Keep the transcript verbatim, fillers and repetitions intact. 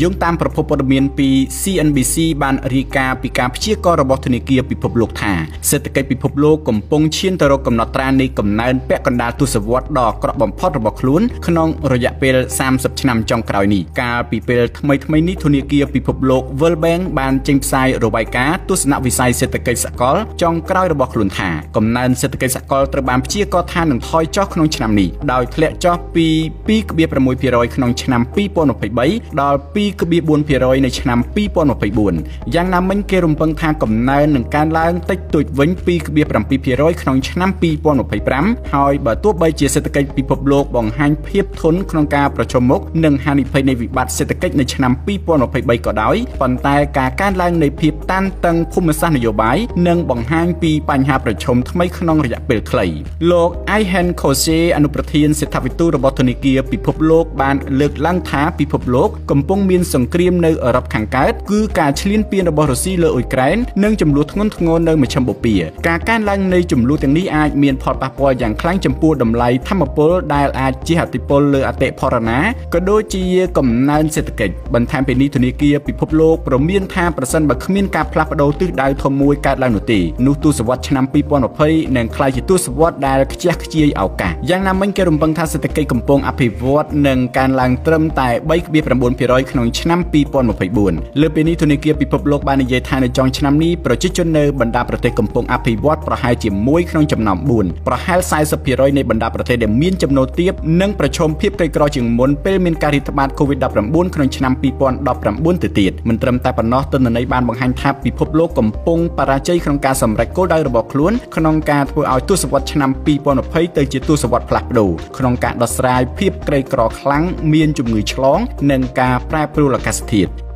ยงตามประพบประเมินปี ซี เอ็น บี ซี บานอริกาปีการพิจิกรบทนิเกียปิภพโลกธาเศรษฐกิจปิภพโลกกำปงเชียนตรกกำหนดตราในกำนันเปะกันดาตุสวัสดอกกระบอมพอดบอกลุ้นขนองระยะเปลสามสัปชนำจองกล่าวนี้การปิเปลทำไมทำไมนิทุนิเกียปิภพโลกเวิร์ลแบงบานเจมไซโรบายกาตุสนาวิไซเศรษฐกิจสกอลจองกล่าวระบอกลุ้นธากำนันเศรษฐกิจสกอลตระบานพิจิกรธาหนึ่งทอยเจาะขนองชนำนี้ดาวเคล็ดเจาะปีปีกเบียประมวยพิรอยขนองชนำปีปนอภัยใบดาวปีกบีบุญเพียรอยในชนะปีปอนออกไปบุญยังนำมันเกลุมพังทางกับนายหนึ่งการล้างติดตุดวิ้งปีกบีปรำปีเพียรอยขนมชนะปีปอนออกไปปรำหอยบ่ตัวใบเจียเศรษฐกิจปีพบโลกบ่องหันเพียบทนโครงการประชมมกหนึ่งหันไปในวิบัติเศรษฐกิจในชนะปีปอนออกไปใบก็ได้ปันตายการการล้างในเพียบต้านตังภูมิศาสตร์นโยบายหนึ่งบ่องหันปีปัญหาประชมทำไมขนมระยะเปลือกไข่โลกไอแฮนโคเซอนุประเทศเศรษฐวิตุระบบธนิกีปีพบโลกบานเลือกล้างท้าปีพบโลกกำปงมีนสังเกตในอรับขังการคือการเชลียนเปียนระบบรัสเซียเลยอุกไกน์เนื่องจำรูทั้งทั้งงอนในเหมือนชมบุปเปียการการลังในจำรูทั้งนี้อาจมีพอร์ตปะปอยอย่างคล้ายจำปูดำไลทัมมาโปลไดอาจิฮัติโปลเลอเตพอร์นะก็โดยจีกลุ่มนันเศรษฐกิจบรรทามเป็นนิทุนิเกียปิภพโลกประมีนทางประสันบักมีนการพลัดประตูตึกได้ทมวยการลังหนุตีนุตุสวัสดิ์ชนำปีปอนอภัยแหน่งคลายจิตุสวัสดิ์ได้ขยักขยี้เอากะยังนำมันเกลุมบังทาเศรษฐกิจกำปงอภิวัตหนึ่งการลังเติมแต่ใบเบียประมวลพิรอยขนมชนำปีปอนหมดไปบุญเลือเป็นนิทุนิเกียปิภพโลกบานิยทานในจองชนำนี้ประชิดจนเนอบรรดาประเทศกำปงอภิวัตประหายจิมมวยขนมจำนำบุญประหายสายสเปียร้อยในบรรดาประเทศเดมีนจำนวนเทียบนั่งประชมเพียบไกลกรอจึงมนเปลมินการิธบาลโควิดดับรำบุญขนมชนำปีปอนดับรำบุญติดติดมันเติมแต่ปนนอต้นในบ้านบางแห่งทับปิภพโลกกำปงปราชัยขนมการสำหรับโกได้ระบบคล้วนขนมการทวีเอาตู้สวัสดิ์ชนำปีปอนอภัยเตยจิตตู้สวัสดิ์ผลักดูขนมการดัสรายเพียบไกลกรอครั้งเมียนจุ่มเงยฉลองหนึ่งการแปรปรุงหลักเกษตร